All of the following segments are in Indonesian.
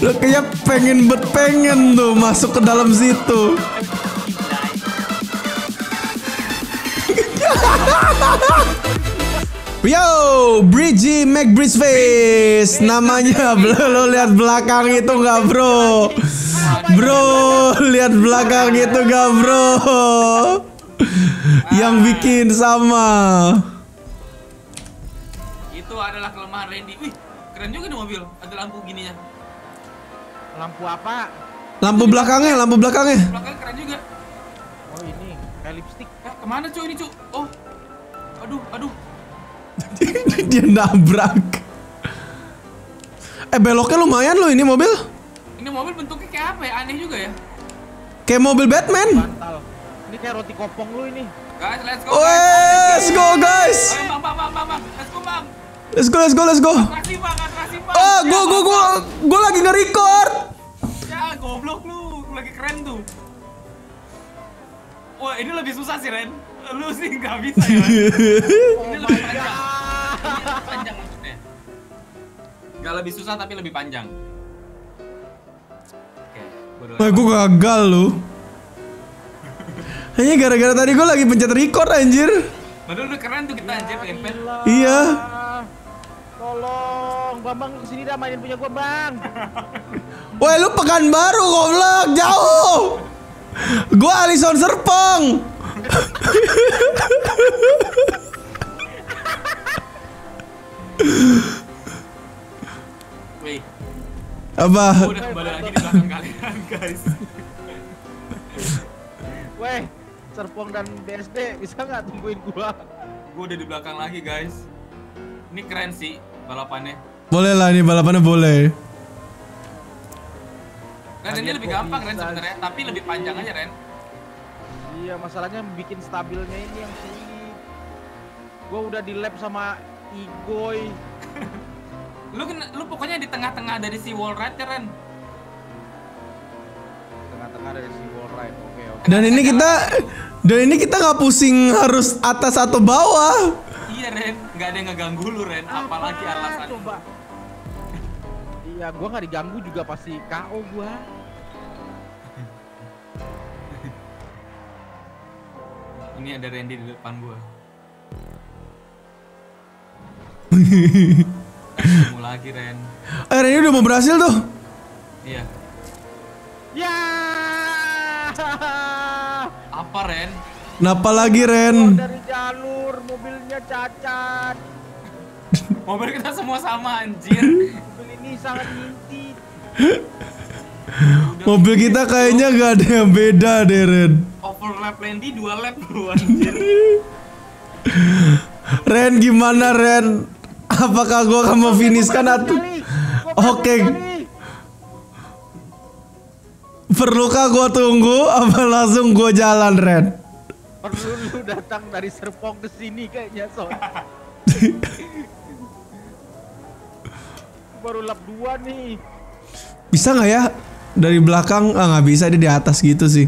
Lo kayak pengen tuh masuk ke dalam situ. Yo, Bridgie McBrideface namanya. Lo lihat belakang itu nggak, bro? Bro, lihat belakang itu nggak, bro? Yang bikin sama. Itu adalah kelemahan Rendy. Wih, keren juga nih mobil. Ada lampu gininya. Lampu apa? Lampu belakangnya, lampu belakangnya. Belakangnya keren juga. Oh ini, kayak lipstick. Kemana cuy ini cuy? Oh, aduh. Dia nabrak. Beloknya lumayan loh ini mobil. Ini mobil bentuknya kayak apa ya? Aneh juga ya. Kayak mobil Batman. Bantal. Ini kayak roti kopong lu ini. Guys, let's go. Let's go guys. Bang. Let's go, Bang. Let's go. Atraksi, Bang. Oh, gua lagi nge-record. Ya, goblok lu. Gua lagi keren tuh. Wah, ini lebih susah sih, Ren. Lu sih nggak bisa ya. Ini lebih panjang. Maksudnya. Nggak lebih susah tapi lebih panjang. Oke, gue gagal lu. Hanya gara-gara tadi gue lagi pencet record anjir. Padahal udah keren tuh kita anjir pengen pen. Iya. Tolong, Bambang kesini dah mainin punya gue, Bang. Woi, lu Pekanbaru goblok, jauh. Gue Alison Serpong. Wih. Apa? Udah kembali lagi di belakang kalian, guys. Weh, Serpong dan BSD bisa nggak tungguin gua? Gua udah di belakang lagi, guys. Ini keren sih balapannya. Boleh lah, ini balapannya boleh. Kan ini lebih gampang Ren sebenarnya, tapi lebih panjang aja Ren. Iya, masalahnya bikin stabilnya ini yang sulit. Gua udah di lap sama Igor. lu pokoknya di tengah-tengah dari si wall ride ya, Ren. Tengah-tengah dari si wall ride. Oke. Dan ini kita nggak pusing harus atas atau bawah. Iya Ren, nggak ada yang ngeganggu lu Ren, apalagi alasan. Coba. Ya gue nggak diganggu juga pasti KO gue. Ini ada Randy di depan gue. Ketemu lagi Ren. Randy udah mau berhasil tuh. Iya. Ya. Apa Ren? Kenapa lagi Ren? Dari jalur mobilnya cacat. Mobil kita semua sama anjir. Ini sangat inti. Mobil kita kayaknya gak ada yang beda deh Ren. Overlap Randy 2 lap bro anjir. Ren gimana Ren? Apakah gua akan mau finish kan atau? Oke. Perlukah gua tunggu apa langsung gua jalan Ren? Perlu lu datang dari Serpong ke sini kayaknya sob. Baru lap 2 nih. Bisa nggak ya dari belakang? Ah nggak bisa, dia di atas gitu sih.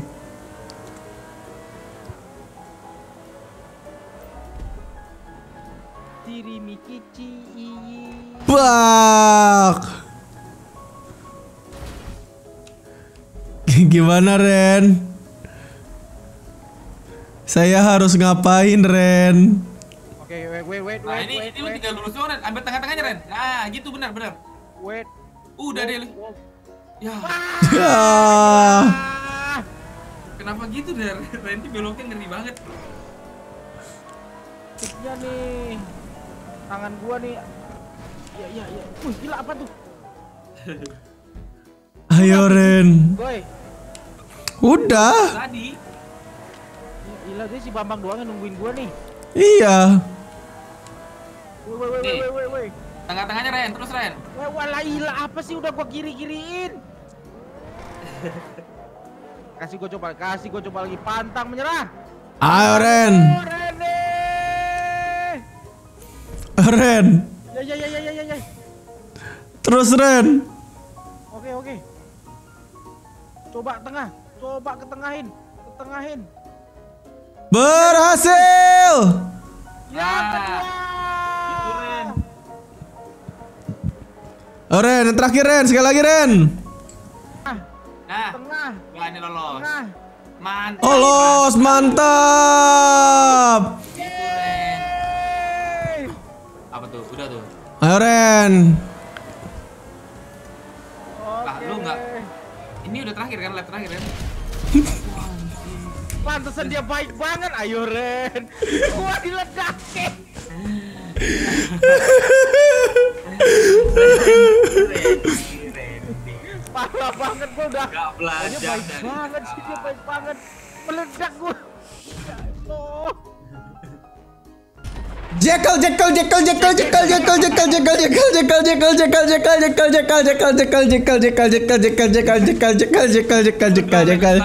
Bak. Gimana Ren? Saya harus ngapain Ren? Wait, ini lu tinggal lurus doang Ren, ambil tengah-tengahnya Ren. Nah, gitu benar. Wait. Udah deh lu. Ya. Kenapa gitu deh Ren? Beloknya ngeri banget. Iya nih. Tangan gua nih. Iya. Wih, gila apa tuh? Ayo Ren. Udah. Tadi. Gila deh si Bambang doang nungguin gua nih. Iya. Woi. Tengah-tengahnya Ren, terus Ren. Walailah apa sih udah gua kiri-kiriin. Kasih gua coba lagi pantang menyerah. Ayo Ren. Ren. Ya. Terus Ren. Oke. Coba tengah, coba ketengahin. Berhasil. Ya, kedua. Oh, Ren, yang terakhir Ren, sekali lagi Ren. Nah, wah ini lolos. Mantap. Oh, lolos, mantap. Apa tuh? Udah tuh. Ayo Ren. Lah, lu enggak. Ini udah terakhir kan, lap terakhir kan? Pantesan dia baik banget, ayo Ren. Gua diledakin. Parah banget gua udah. Gak belajar dia baik banget sih, dia baik banget. Meledak gua. Jekel jekel jekel jekel jekel jekel jekel jekel jekel jekel jekel jekel jekel jekel jekel jekel jekel jekel jekel jekel jekel jekel jekel jekel jekel jekel jekel jekel.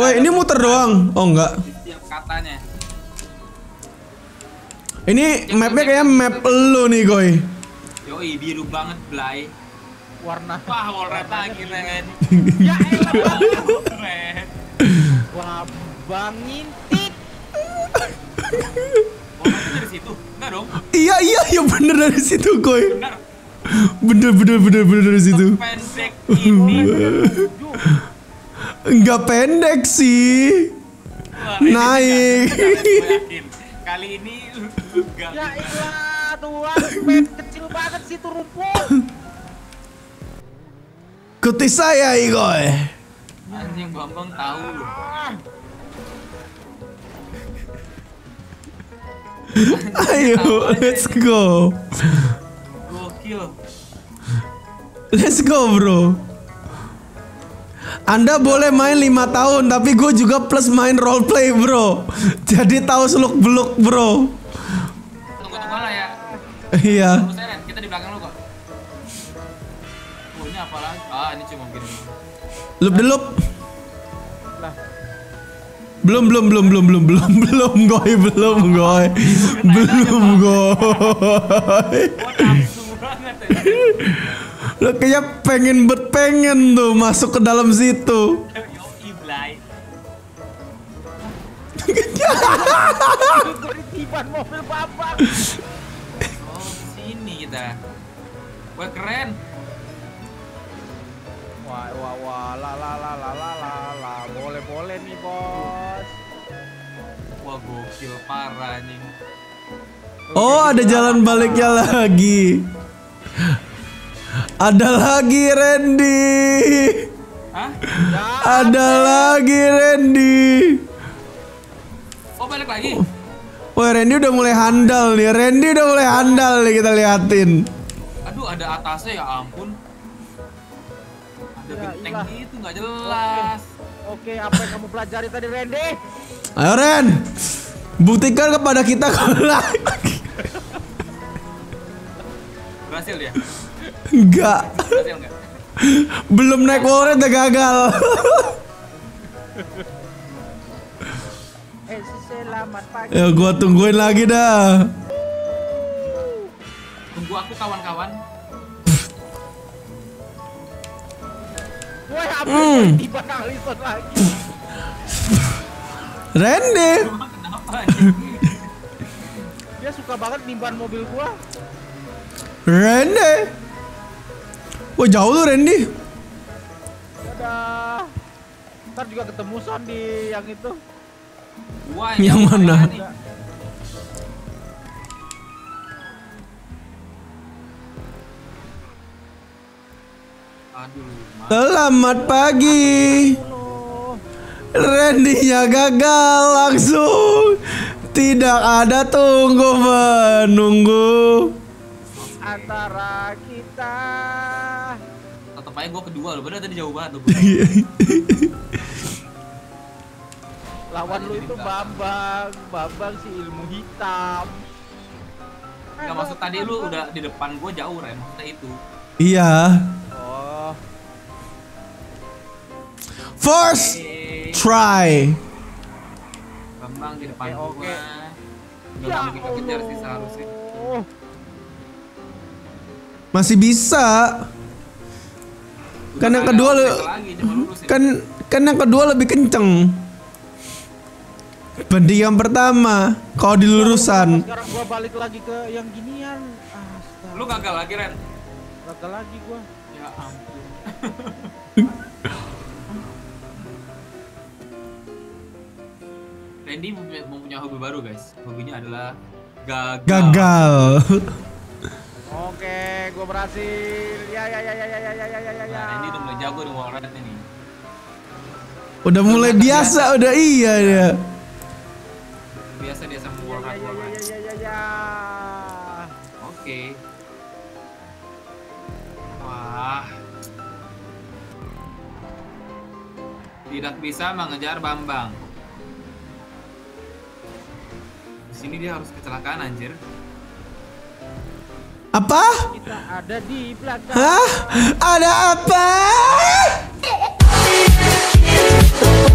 Wah, ini muter doang. Oh enggak. Ini mapnya kayak map lu nih, Goy. Yoi, biru banget, Blay. Warna. Wah, warna lagi, Ren. Ya elah, Ren. Wah, bangin. Oh, dari situ? Benar dong? Iya, iya, iya bener dari situ, Goy. Bener. Bener dari situ. Pendek ini. Enggak pendek sih. Naik. Kali ini enggak. Ya ilah, tuan, pet kecil banget situ rumput. Kuti saya, Igor. Anjing Bambang tahu. Ayo, let's go. Gokil. Let's go, bro. Anda boleh main 5 tahun, tapi gue juga plus main roleplay, bro. Jadi tahu seluk-beluk, bro. Tunggu-tunggu lah ya. Iya. Kita di belakang lu kok. Oh, ini apa lagi? Ah, ini cuma gini. Lup-delup. Belum, Goy. Lo kayak pengen tuh masuk ke dalam situ. Oh, sini kita. Wah, keren. Wah, la. Boleh nih, bos. Wah, gokil parah nih. Oh, ada jalan baliknya lagi. Ada lagi, Randy. Hah? Ada lagi, Randy. Oh, balik lagi. Wah, Randy udah mulai handal nih. Kita liatin. Aduh, ada atasnya, ya ampun. Ada genteng gitu, nggak jelas. Oke, apa yang kamu pelajari tadi, Rendy? Ayo, Ren, buktikan kepada kita kalau berhasil dia. Enggak. Belum naik wall ride udah gagal. Ya, gua tungguin lagi dah. Tunggu aku, kawan-kawan. Rendy. Dia suka banget nimban mobil gua. Rendy. Wah, jauh tuh Rendy. Dadah. Ntar juga ketemu Son di yang itu. Wah, yang mana? Selamat pagi. Rendinya gagal langsung. Tidak ada tunggu menunggu antara kita. Tetep aja gue kedua loh, padahal tadi jauh banget loh. Lawan lu itu Bambang. Bambang si ilmu hitam. Gak, maksud tadi lu udah di depan gue jauh, Ren, maksudnya itu. Iya. First try. Bambang di depan oke. Ya kejar sih seharusnya. Masih bisa. Kan yang kedua lebih kenceng. Banding yang pertama, kalau dilurusan. Sekarang gua balik lagi ke yang ginian. Lu gagal lagi, Ren. Gagal lagi gua. Ya ampun. Randy mempunyai hobi baru, guys. Hobinya adalah gagal. Gagal. Oke, gua berhasil. Ya. Nah, Randy udah mulai jago di Wall Red ini. Udah mulai biasa, udah iya dia. Biasa dia sama Wall Red. Ya. Oke. Wah. Tidak bisa mengejar Bambang. Di sini dia harus kecelakaan, anjir. Apa? Kita ada di belakang. Hah? Ada apa?